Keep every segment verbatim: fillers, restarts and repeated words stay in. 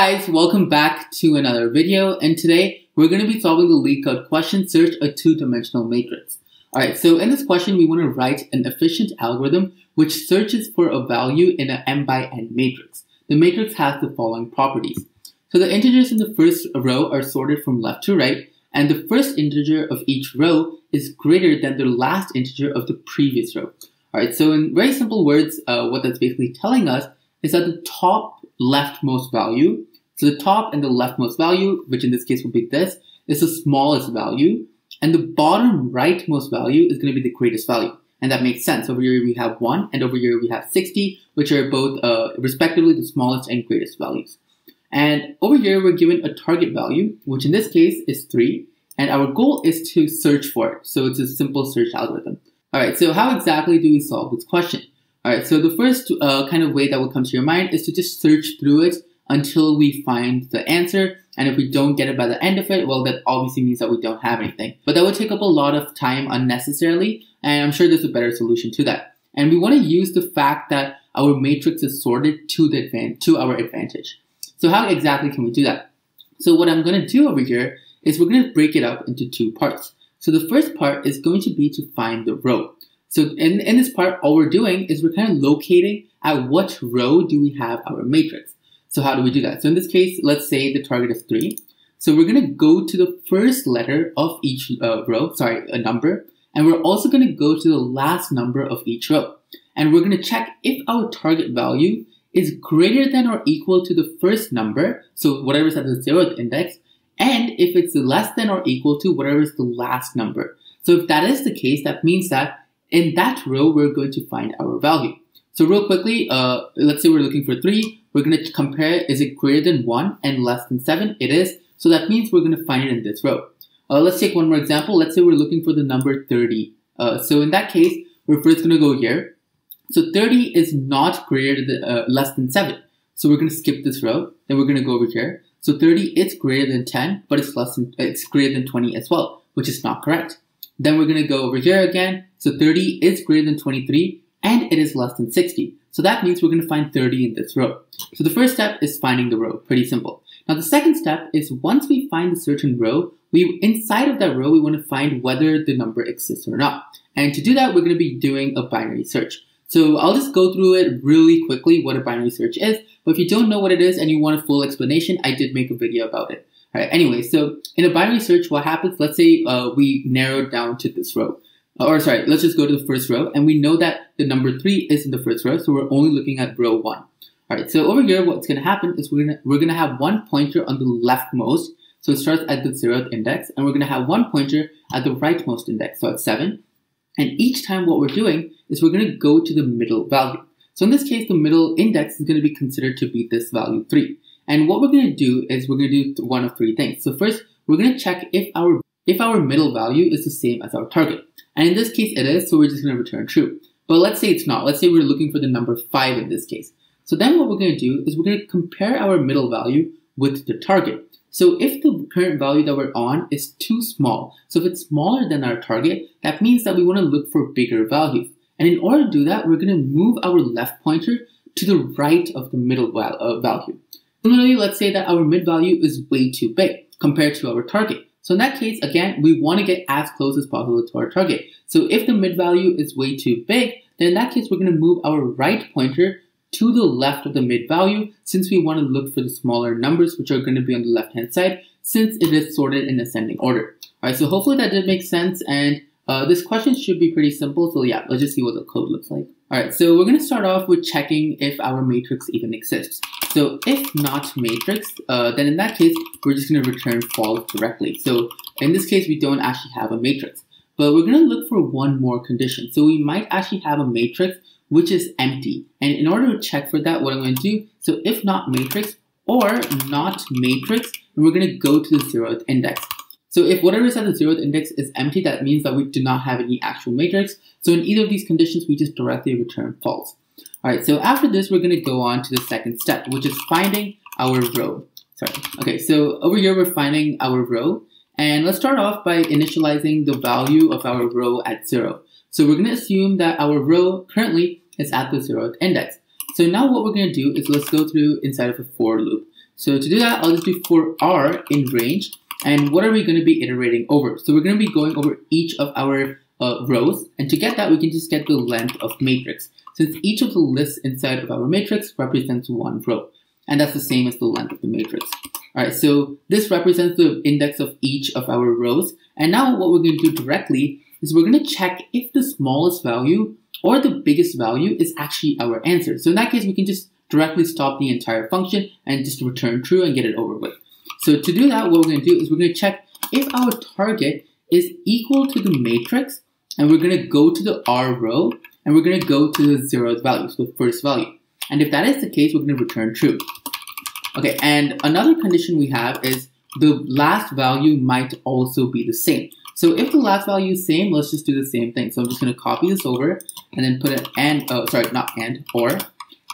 guys, welcome back to another video, and today we're going to be solving the LeetCode question, search a two-dimensional matrix. Alright, so in this question we want to write an efficient algorithm which searches for a value in an m by n matrix. The matrix has the following properties. So the integers in the first row are sorted from left to right, and the first integer of each row is greater than the last integer of the previous row. Alright, so in very simple words, uh, what that's basically telling us is that the top leftmost value, so the top and the leftmost value, which in this case would be this, is the smallest value, and the bottom rightmost value is going to be the greatest value. And that makes sense. Over here we have one, and over here we have sixty, which are both uh, respectively the smallest and greatest values. And over here we're given a target value, which in this case is three, and our goal is to search for it. So it's a simple search algorithm. Alright, so how exactly do we solve this question? Alright, so the first uh, kind of way that will come to your mind is to just search through it until we find the answer, and if we don't get it by the end of it, well, that obviously means that we don't have anything. But that would take up a lot of time unnecessarily, and I'm sure there's a better solution to that. And we want to use the fact that our matrix is sorted to, the advan to our advantage. So how exactly can we do that? So what I'm going to do over here is we're going to break it up into two parts. So the first part is going to be to find the row. So in, in this part, all we're doing is we're kind of locating at what row do we have our matrix. So how do we do that? So in this case, let's say the target is three. So we're going to go to the first letter of each uh, row, sorry, a number. And we're also going to go to the last number of each row. And we're going to check if our target value is greater than or equal to the first number, so whatever's at the zeroth index, and if it's less than or equal to whatever's the last number. So if that is the case, that means that in that row, we're going to find our value. So real quickly, uh, let's say we're looking for three. We're going to compare, is it greater than one and less than seven? It is. So that means we're going to find it in this row. Uh, let's take one more example. Let's say we're looking for the number thirty. Uh, so in that case, we're first going to go here. So thirty is not greater than, uh, less than seven. So we're going to skip this row. Then we're going to go over here. So thirty is greater than ten, but it's less than, it's greater than twenty as well, which is not correct. Then we're going to go over here again. So thirty is greater than twenty-three, and it is less than sixty. So that means we're going to find thirty in this row. So the first step is finding the row. Pretty simple. Now the second step is once we find a certain row, we inside of that row, we want to find whether the number exists or not. And to do that, we're going to be doing a binary search. So I'll just go through it really quickly what a binary search is. But if you don't know what it is and you want a full explanation, I did make a video about it. All right, anyway, so in a binary search, what happens, let's say uh, we narrowed down to this row. Or sorry, let's just go to the first row, and we know that the number three is in the first row, so we're only looking at row one. All right, so over here, what's going to happen is we're going we're gonna have one pointer on the leftmost, so it starts at the zeroth index, and we're going to have one pointer at the rightmost index, so at seven. And each time what we're doing is we're going to go to the middle value. So in this case, the middle index is going to be considered to be this value three. And what we're going to do is we're going to do one of three things. So first, we're going to check if our if our middle value is the same as our target. And in this case, it is, so we're just going to return true. But let's say it's not. Let's say we're looking for the number five in this case. So then what we're going to do is we're going to compare our middle value with the target. So if the current value that we're on is too small, so if it's smaller than our target, that means that we want to look for bigger values. And in order to do that, we're going to move our left pointer to the right of the middle value. Similarly, let's say that our mid value is way too big compared to our target. So in that case, again, we want to get as close as possible to our target. So if the mid value is way too big, then in that case, we're going to move our right pointer to the left of the mid value, since we want to look for the smaller numbers, which are going to be on the left-hand side, since it is sorted in ascending order. All right, so hopefully that did make sense, and uh, this question should be pretty simple. So yeah, let's just see what the code looks like. All right, so we're going to start off with checking if our matrix even exists. So if not matrix, uh, then in that case, we're just going to return false directly. So in this case, we don't actually have a matrix. But we're going to look for one more condition. So we might actually have a matrix which is empty. And in order to check for that, what I'm going to do, so if not matrix or not matrix, we're going to go to the zeroth index. So if whatever is at the zeroth index is empty, that means that we do not have any actual matrix. So in either of these conditions, we just directly return false. All right, so after this, we're going to go on to the second step, which is finding our row. Sorry. Okay, so over here, we're finding our row. And let's start off by initializing the value of our row at zero. So we're going to assume that our row currently is at the zeroth index. So now what we're going to do is let's go through inside of a for loop. So to do that, I'll just do for r in range, and what are we going to be iterating over? So we're going to be going over each of our uh, rows, and to get that, we can just get the length of matrix, since each of the lists inside of our matrix represents one row, and that's the same as the length of the matrix. All right, so this represents the index of each of our rows, and now what we're going to do directly is we're going to check if the smallest value or the biggest value is actually our answer. So in that case, we can just directly stop the entire function and just return true and get it over with. So to do that, what we're going to do is we're going to check if our target is equal to the matrix, and we're going to go to the R row, and we're going to go to the zeroth value, so the first value. And if that is the case, we're going to return true. Okay, and another condition we have is the last value might also be the same. So if the last value is same, let's just do the same thing. So I'm just going to copy this over and then put an and, oh, sorry, not and, or.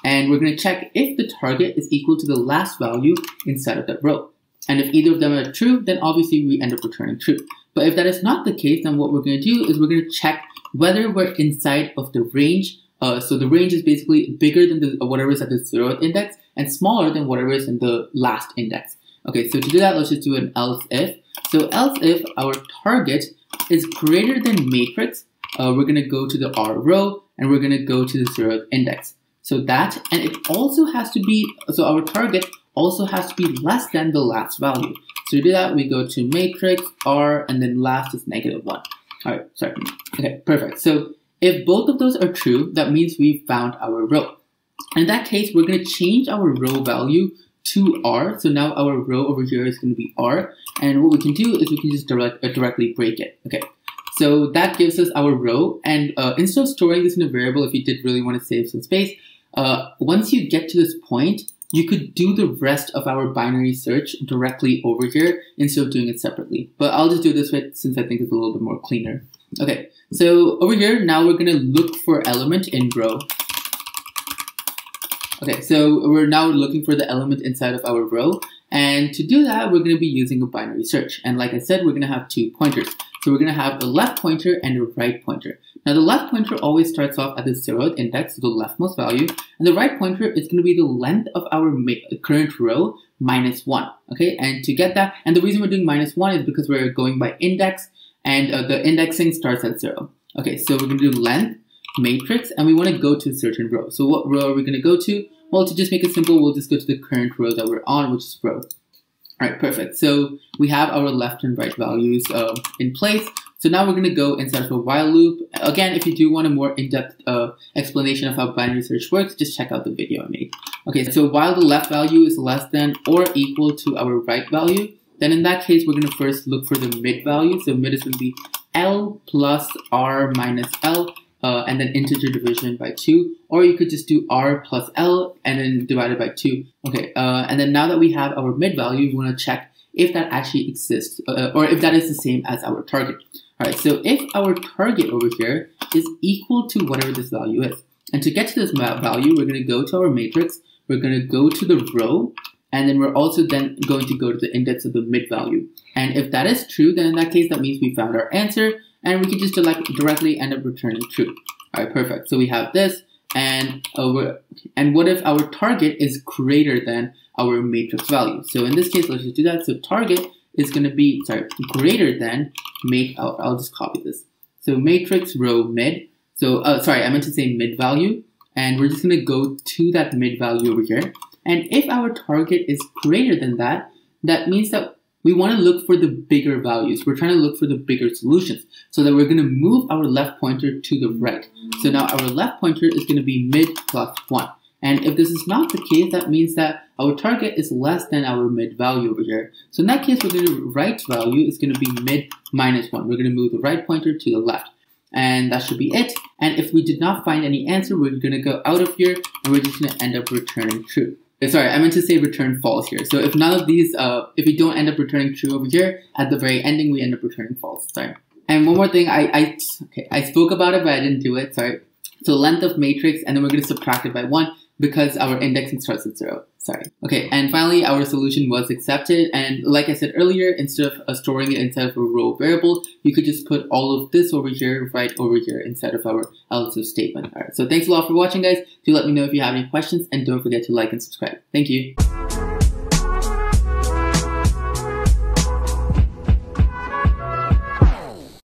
And we're going to check if the target is equal to the last value inside of that row. And if either of them are true, then obviously we end up returning true. But if that is not the case, then what we're going to do is we're going to check whether we're inside of the range. Uh, so the range is basically bigger than the, whatever is at the zeroth index and smaller than whatever is in the last index. Okay, so to do that, let's just do an else if. So else if our target is greater than matrix, uh, we're going to go to the R row and we're going to go to the zeroth index. So that, and it also has to be, so our target also has to be less than the last value. So to do that, we go to matrix, R, and then last is negative one. All right, sorry. Okay, perfect. So if both of those are true, that means we've found our row. In that case, we're going to change our row value to R. So now our row over here is going to be R. And what we can do is we can just direct, uh, directly break it. Okay. So that gives us our row. And uh, instead of storing this in a variable, if you did really want to save some space, Uh, once you get to this point, you could do the rest of our binary search directly over here instead of doing it separately. But I'll just do it this way since I think it's a little bit more cleaner. Okay, so over here, now we're going to look for element in row. Okay, so we're now looking for the element inside of our row. And to do that, we're going to be using a binary search. And like I said, we're going to have two pointers. So we're going to have a left pointer and a right pointer. Now the left pointer always starts off at the zeroth index, so the leftmost value, and the right pointer is going to be the length of our current row minus one. Okay, and to get that, and the reason we're doing minus one is because we're going by index, and uh, the indexing starts at zero. Okay, so we're going to do length matrix, and we want to go to a certain row. So what row are we going to go to? Well, to just make it simple, we'll just go to the current row that we're on, which is row. All right, perfect. So we have our left and right values uh, in place. So now we're going to go inside of a while loop. Again, if you do want a more in-depth uh, explanation of how binary search works, just check out the video I made. Okay, so while the left value is less than or equal to our right value, then in that case, we're going to first look for the mid value. So mid is going to be L plus R minus L, uh, and then integer division by two. Or you could just do R plus L and then divided by two. Okay, uh, and then now that we have our mid value, we want to check if that actually exists, uh, or if that is the same as our target. All right, so if our target over here is equal to whatever this value is, and to get to this value, we're going to go to our matrix, we're going to go to the row, and then we're also then going to go to the index of the mid value. And if that is true, then in that case, that means we found our answer, and we can just like directly end up returning true. All right, perfect. So we have this. And over, and what if our target is greater than our matrix value? So in this case, let's just do that. So target is going to be, sorry, greater than, make, I'll, I'll just copy this. So matrix row mid. So, uh, sorry, I meant to say mid value. And we're just going to go to that mid value over here. And if our target is greater than that, that means that we want to look for the bigger values. We're trying to look for the bigger solutions so that we're going to move our left pointer to the right. So now our left pointer is going to be mid plus one. And if this is not the case, that means that our target is less than our mid value over here. So in that case, we're going to right value is going to be mid minus one. We're going to move the right pointer to the left. And that should be it. And if we did not find any answer, we're going to go out of here and we're just going to end up returning true. Sorry, I meant to say return false here. So if none of these, uh, if we don't end up returning true over here, at the very ending, we end up returning false. Sorry. And one more thing, I, I, okay, I spoke about it, but I didn't do it. Sorry. So length of matrix, and then we're going to subtract it by one because our indexing starts at zero. Sorry. Okay, and finally, our solution was accepted. And like I said earlier, instead of uh, storing it inside of a row variable, you could just put all of this over here, right over here, inside of our else if statement. All right, so thanks a lot for watching, guys. Do let me know if you have any questions, and don't forget to like and subscribe. Thank you.